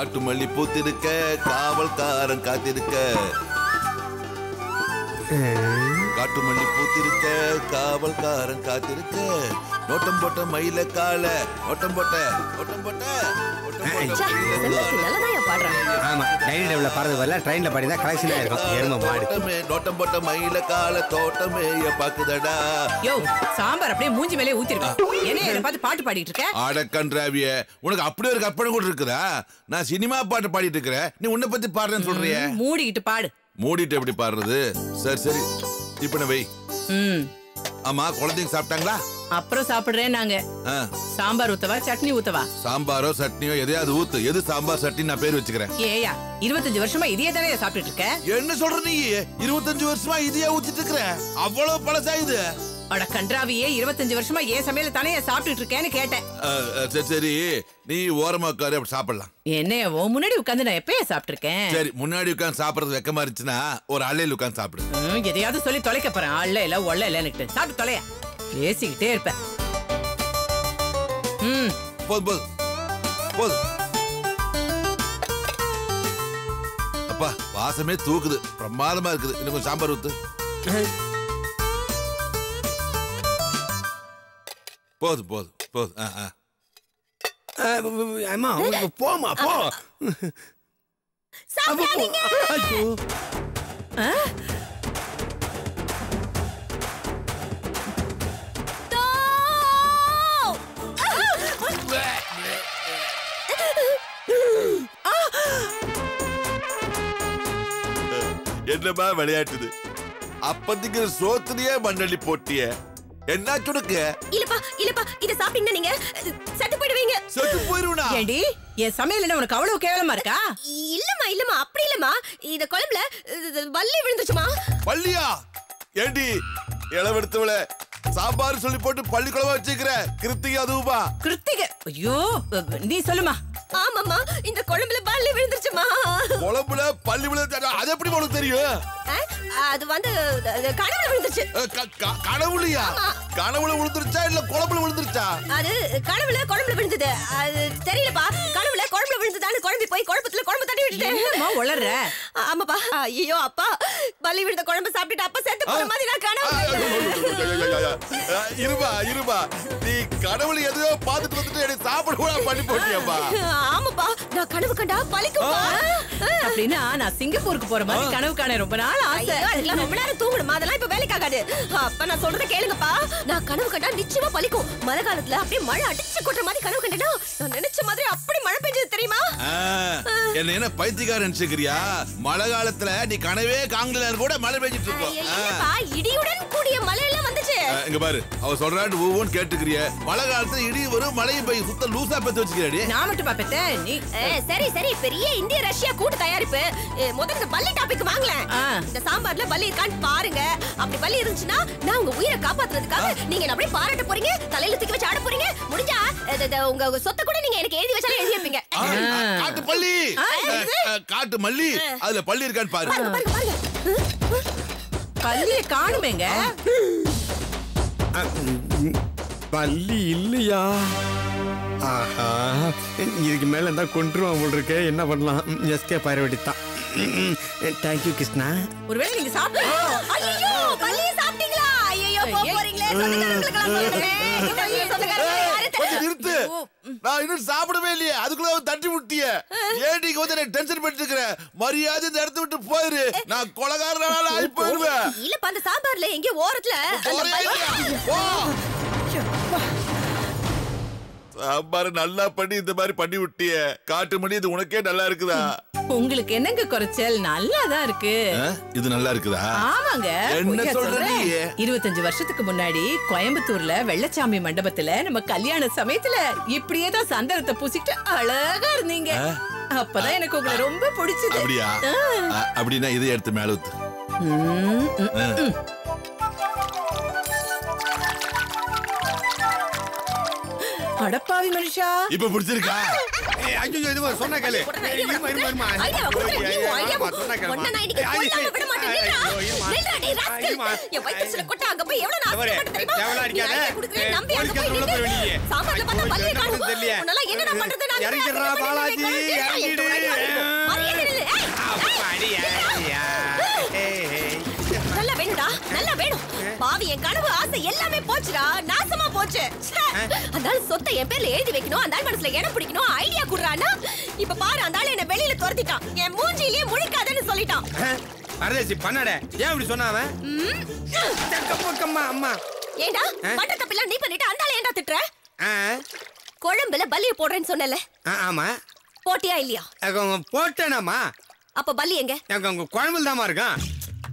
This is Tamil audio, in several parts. காட்டுமல்லி பூத்திருக்க காவல்காரன் காத்திருக்க காட்டுமல்லி பூத்திருக்க காவல்காரன் காத்திருக்க நோட்டம் போட்ட மயில கால நோட்டம் போட்ட நோட்டம் போட்ட நோட்டம் போட்ட மயில கால தோட்டமே பாக்குதடா சாம்பார் அப்படியே மூஞ்சி மேலே ஊத்திருக்கான் பார்த்து பாட்டு பாடிட்டு இருக்க அடக்கன்றாவிய உனக்கு அப்படியே ஒரு கற்பனை கூட இருக்குதா? நான் சினிமா பாட்டு பாடிட்டு இருக்கிறேன், நீ உன்னை பத்தி பாடுறேன்னு சொல்றிய. மூடிக்கிட்டு பாடு. மூடிட்டு எப்படி பாடுறது? சரி சரி இப்ப வை. ஆமா குழந்தைங்க சாப்பிட்டாங்களா? அப்புறம் சாப்பிடுறேன். நாங்க சாம்பார் ஊத்தவா சட்னி ஊத்தவா? சாம்பாரோ சட்னியோ எதையாவது ஊத்து. எது சாம்பார் சட்னி நான் பேர் வச்சுக்கிறேன். ஏயா 25 வருஷமா இதையே தானே சாப்பிட்டுட்டு இருக்க? என்ன சொல்ற நீ? 25 வருஷமா இதையே ஊத்திட்டு இருக்கிற? அவ்வளவு பழசாயுது. அட கன்றாவியே, 25 வருஷமா ஏன் சமையல தானே சாப்பிட்டுட்டு இருக்கேன்னு கேட்டேன். சரி நீ ஓரமா உட்காரு, அப்படி சாப்பிடலாம். என்ன முன்னாடி உட்காந்து நான் எப்பயே சாப்பிட்டுருக்கேன். சரி முன்னாடி உட்காந்து சாப்பிடறது வெக்கமா இருந்துச்சுன்னா ஒரு அள்ளையில உட்காந்து சாப்பிடு. எதையாவது சொல்லி தொலைக்க போறேன். அள்ள இல்ல ஒள்ள இல்லன்னுட்டு சாப்பிட்டு தொலைய பேசிக்கிட்டே இருப்பேன். போதும் போதும். அப்பா வாசமே தூக்குது, பிரமாதமா இருக்குது. இன்னும் கொஞ்சம் சாம்பார் ஊத்து. போதும் போதும் போதும். அம்மா போமா போ. என்னமா விளையாட்டுது? அப்பத்துக்கு சோத்துலயே மண்ணள்ளி போட்டிய. என்ன துடுக்க? இல்லப்பா இல்லப்பா, இத சாப்பிட்டீங்கன்னா நீங்க செத்து போய்டுவீங்க. செத்து போய்டுவனா? ஏடி என் சமையல்ல உனக்கு அவ்வளவு கேவலமா இருக்கா? இல்லம்மா இல்லம்மா அப்படி இல்லம்மா. இத குழம்புல வள்ளி விழுந்துச்சுமா. வள்ளியா? ஏடி இளவெடுத்தவளே, சாம்பார் சொல்லி போட்டு பள்ளி குழம்பா வச்சிருக்கற கிருத்திகை அதுவா? கிருத்திகை? ஐயோ நீ சொல்லுமா. ஆமாமா இந்த குழம்புல வள்ளி விழுந்துச்சுமா. குழம்புல பள்ளி விழுந்தா அது எப்படி உங்களுக்கு தெரியும்? அது வந்து கனவுல விழுந்துச்சு. கனவுலயா? கனவுல விழுந்துச்சா இல்ல குழம்புல விழுந்துச்சா? அது கனவுல குழம்புல விழுந்தது. அது தெரியலப்பா. கனவுல குழம்புல விழுந்ததான்னு குழம்பி போய் குழம்பத்துல குழம்பு தட்டி விட்டுட்டேன். அம்மா உளறற. ஆமாப்பா. ஐயோ அப்பா வள்ளி விழுந்த குழம்பு சாப்பிட்டு அப்பா செத்து போற மாதிரி நான் கனவு. இருபா இருபா, நீ கனவுல எதையோ பாத்துட்டு வந்துட்டு எனக்கு சாப்பிட பண்ணி போட்டியாப்பா? ஆமாப்பா நான் கனவு கண்டா பழிக்கும்பா. அப்படின்னா நான் சிங்கப்பூருக்கு போற மாதிரி கனவு காண ரொம்ப நாள் ஆசை. அதெல்லாம் ரொம்ப நேரம் தூங்கணுமா, அதெல்லாம் இப்ப வேலைக்கு ஆகாது. அப்ப நான் சொல்றத கேளுங்கப்பா. நான் கனவு கண்டா நிச்சயமா பழிக்கும். மழை காலத்துல அப்படியே மழை அடிச்சு கொட்டுற மாதிரி கனவு கண்டேனா நான் நினைச்ச மாதிரி அப்படி மழை பெஞ்சது தெரியுமா? என்ன என்ன பைத்தியக்கார நினைச்சுக்கிறியா? மழை காலத்துல நீ கனவே காங்கல கூட மழை பெஞ்சிட்டு இருக்கோம். இடியுடன் கூடிய மழை எல்லாம் வந்துச்சு. இங்க பாரு அவ சொல்றான்னு ஒவ்வொன்னு கேட்டுக்கிறிய. மழை காலத்துல இடி வரும், மழையை போய் சுத்த லூசா பெத்து வச்சுக்கிறேன். நான் மட்டும் பாப்பேத்தே நீ. சரி சரி பெரிய இந்திய ரஷ்யா கூட்டு தயாரிப்பு. முதல்ல பள்ளி டாபிக் வாங்கல. இந்த சாம்பார்ல பள்ளி இருக்கான்னு பாருங்க. அப்படி பள்ளி இருந்துச்சுன்னா நான் உங்க உயிரை காப்பாத்துறதுக்காக நீங்க என்ன அப்படியே பாராட்ட போறீங்க, தலையில தூக்கி வச்சு ஆட போறீங்க. முடிஞ்சா உங்க சொத்தை கூட நீங்க எனக்கு எழுதி வச்சாலும் எழுதி வைப்பீங்க. காட்டு பள்ளி காட்டு மல்லி அதுல பள்ளி இருக்கான்னு பாருங்க. பள்ளியை காணுமேங்க. பள்ளி இல்லையா? ஆஹா இதுக்கு மேல இருந்தா கொண்டுருவான் போல் இருக்க. என்ன பண்ணலாம்? எஸ்கே பாரு வேண்டித்தான். தேங்க்யூ கிருஷ்ணா. ஒருவேளை நீங்க சாப்பிடுறீங்களா? நிறுத்து, நான் இன்னும் சாப்பிடவே இல்லையே, அதுக்குள்ள தட்டி விட்டிய. ஏடி வந்து டென்ஷன் பண்ணிட்டு இருக்கிற மரியாதை இந்த இடத்து விட்டு போயிரு. நான் கொலகாரனால ஆகி போயிருவேன். இல்லப்பா அந்த சாம்பார்ல எங்க ஓரத்துல சாம்பார் நல்லா பண்ணி இந்த மாதிரி பண்ணி விட்டிய. காட்டு மணி இது உனக்கே நல்லா இருக்குதா? உங்களுக்கு என்னங்க குறைச்சல்? நல்லாதான் இருக்கு. இது நல்லா இருக்குதா? ஆமாங்க. என்ன சொல்றீங்க? 25 வருஷத்துக்கு முன்னாடி கோயம்புத்தூர்ல வெள்ளச்சாமி மண்டபத்துல நம்ம கல்யாண சமயத்துல இப்படியே தான் சந்தனத்தை பூசிட்டு அழகா இருந்தீங்க. அப்பதான் எனக்கு உங்களை ரொம்ப பிடிச்சது. அப்படியா? அப்படின்னா இதை எடுத்து மேல ஊத்து. அடப்பாவி மனுஷா இப்ப புடிச்சிருக்கா? ஐயோ இது சொன்னா கேளு. ஐயா சொன்னா கேளு. ஐயா விட மாட்டேன். நில்றா டேய் ராஸ்கல். ஏ வைத்தல கொட்ட அங்க போய் எவ்வளவு நாள் தெரியுமா? தேவலா அடிக்காத. நம்பி அங்க போய் நில்லு. சாம்பார்ல பார்த்தா பல்லிய காணோம். உன்னால என்ன பண்றது? நான் இறங்கறா பாலாஜி. என் கனவு ஆசை எல்லாமே போச்சுடா, நாசமா போச்சு. அதனால சொத்தை என் பேர்ல எழுதி வைக்கணும், அந்த ஆள் மனசுல இடம் பிடிக்கணும் ஐடியா குடுறானா. இப்ப பாரு, அந்த ஆள் என்ன வெளியில துரத்திட்டான், என் மூஞ்சியிலேயே முழிக்காதன்னு சொல்லிட்டான். அரதேசி பண்ணாடே, ஏன் இப்படி சொன்ன அவன்? கப்பக்கம்மா அம்மா, ஏண்டா பண்ற தப்பெல்லாம் நீ பண்ணிட்டு அந்த ஆளை ஏண்டா திட்டுற? குழம்புல பல்லிய போடுறேன்னு சொன்னல, ஆமா போட்டியா இல்லையா? போட்டேனாமா. அப்ப பல்லி எங்க? குழம்புல தாமா இருக்கான்.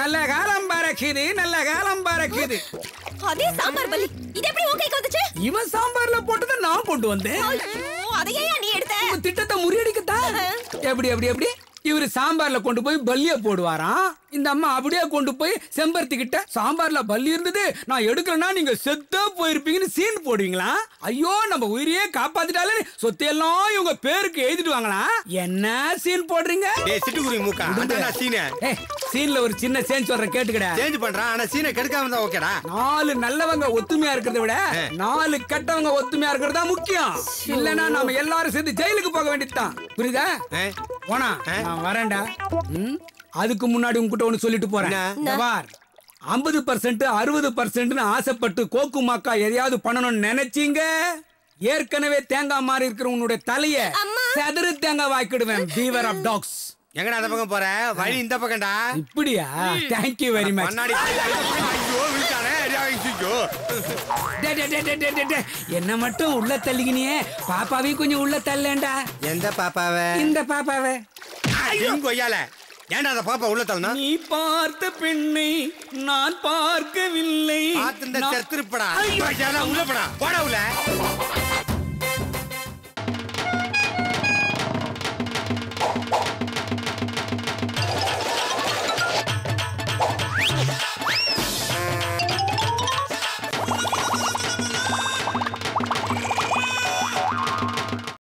நல்ல காலம் பறக்குது, நல்ல காலம் பறக்குது. அதே சாம்பார் பலி, இது எப்படி உன் கைக்கு வந்துச்சு? இவன் சாம்பார்ல போட்டத நான் கொண்டு வந்தேன். அதையே நீ எடுத்த? உன் திட்டத்தை முறியடிக்கதா? எப்படி எப்படி எப்படி இவரு சாம்பார்ல கொண்டு போய் பல்லிய போடுவாராம். இந்த அம்மா அப்படியே கொண்டு போய் செம்பருத்தி கிட்ட, சாம்பார்ல பல்லி இருந்தது நான் எடுக்கலன்னா நீங்க செத்தா போயிருப்பீங்கன்னு சீன் போடுவீங்களா? ஐயோ, நம்ம உயிரையே காப்பாத்திட்டாலே சொத்தையெல்லாம் இவங்க பேருக்கு எழுதிடுவாங்களா? என்ன சீன் போடுறீங்க? சீன்ல ஒரு சின்ன சேஞ்ச் சொல்ற கேட்டுக்கடா. சேஞ்ச் பண்றான், ஆனா சீனை கெடுக்காம இருந்தா ஓகேடா. 4 நல்லவங்க ஒத்துமையா இருக்கிறத விட 4 கெட்டவங்க ஒத்துமையா இருக்கிறதா முக்கியம். இல்லன்னா நாம எல்லாரும் சேர்ந்து ஜெயிலுக்கு போக வேண்டியதுதான். புரியுதா? போனா நான் வரேன்டா. அதுக்கு முன்னாடி உங்ககிட்ட ஒண்ணு சொல்லிட்டு போறேன். 50% 60% ஆசைப்பட்டு கோக்கு மாக்கா எதையாவது பண்ணணும்னு நினைச்சீங்க, ஏற்கனவே தேங்காய் மாறி இருக்கிற உன்னுடைய தலைய செதறு தேங்காய் வாய்க்கிடுவேன். Fever of tax. எங்கடா அந்த பக்கம் போற வழி? இந்த பக்கம்டா. இப்படியா? Thank you very much. என்ன மட்டும் உள்ள தள்ளிக்கினியே, பாப்பாவையும் கொஞ்சம் உள்ள தள்ளேன்டா. எந்த பாப்பாவ? இந்த பாப்பாவை. ஏண்டா அந்த பாப்பா உள்ள தள்ளனா? நீ பார்த்த பெண்ணை நான் பார்க்கவில்லை. ஆத்தந்த செத்துறடா. ஐயோ, உள்ள போடா. போடா உள்ள.